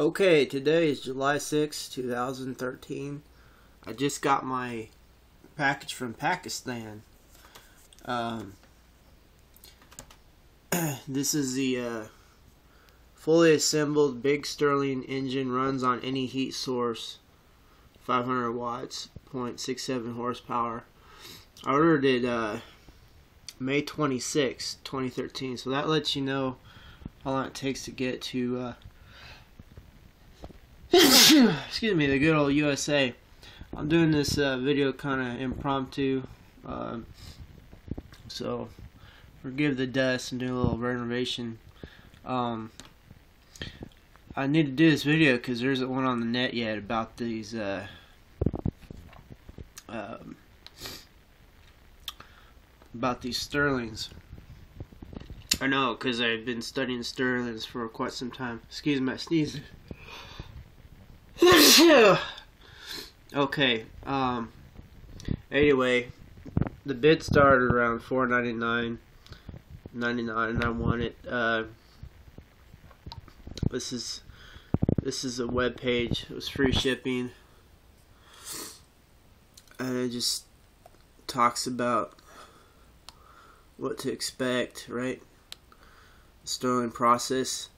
Okay, today is July 6, 2013. I just got my package from Pakistan. This is the fully assembled Big Stirling engine. Runs on any heat source, 500 watts, 0.67 horsepower. I ordered it May 26, 2013, so that lets you know how long it takes to get to excuse me, the good old USA. I'm doing this video kind of impromptu, so forgive the dust and do a little renovation. I need to do this video because there isn't one on the net yet about these Stirlings. I know, because I've been studying Stirlings for quite some time. Excuse my sneezing. Okay, anyway, the bid started around $499.99, and I want it. This is a web page. It was free shipping, and it just talks about what to expect, right? Stirling process.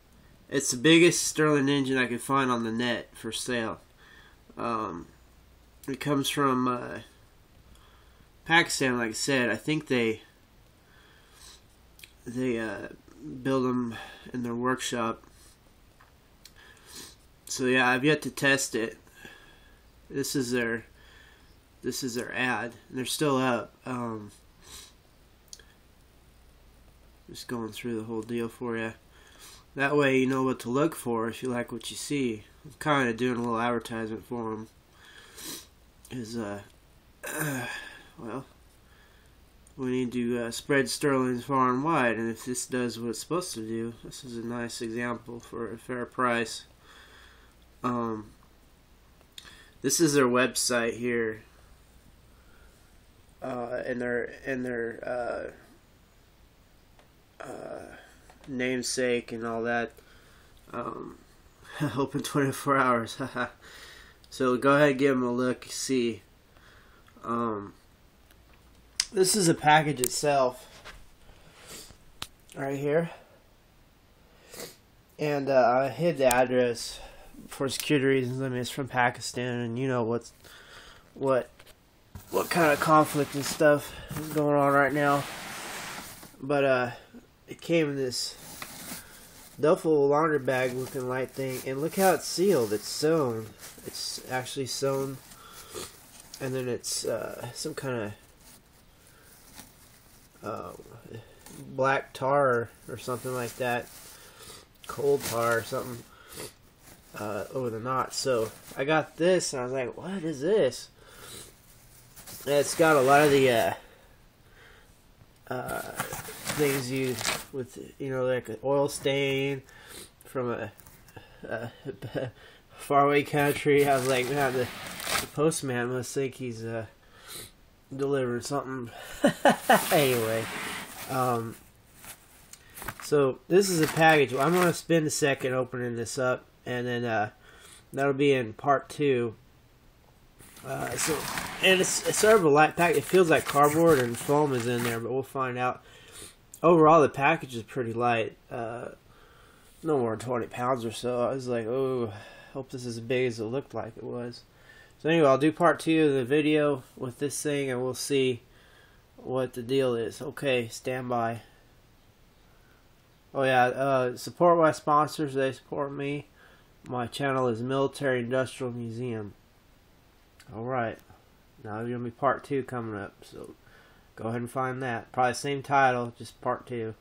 It's the biggest Stirling engine I could find on the net for sale. It comes from Pakistan, like I said. I think they build them in their workshop. So yeah, I've yet to test it. This is their ad. They're still up. Just going through the whole deal for you. That way you know what to look for if you like what you see. I'm kind of doing a little advertisement for them. Is well, we need to spread Stirlings far and wide, and if this does what it's supposed to do, this is a nice example for a fair price. This is their website here, and their namesake and all that. Open 24 hours. So go ahead and give them a look, see. This is the package itself right here, and I hid the address for security reasons. I mean, it's from Pakistan, and you know what kind of conflict and stuff is going on right now. But it came in this duffel laundry bag looking light thing, and look how it's sealed. It's sewn. It's actually sewn, and then it's some kind of black tar or something like that, cold tar or something, over the knot. So I got this, and I was like, what is this? And it's got a lot of the things like an oil stain from a faraway country. I was like, man, the postman must think he's delivering something. Anyway, so this is a package. I'm gonna spend a second opening this up, and then that'll be in part 2. So, and it's sort of a light pack. It feels like cardboard and foam is in there, but we'll find out. Overall, the package is pretty light, no more than 20 pounds or so. I was like, oh, hope this is as big as it looked like it was. So anyway, I'll do part 2 of the video with this thing, and we'll see what the deal is. Okay, stand by. Oh yeah, support my sponsors. They support me. My channel is Military Industrial Museum. Alright, now there's going to be part 2 coming up, so go ahead and find that. Probably same title, just part 2.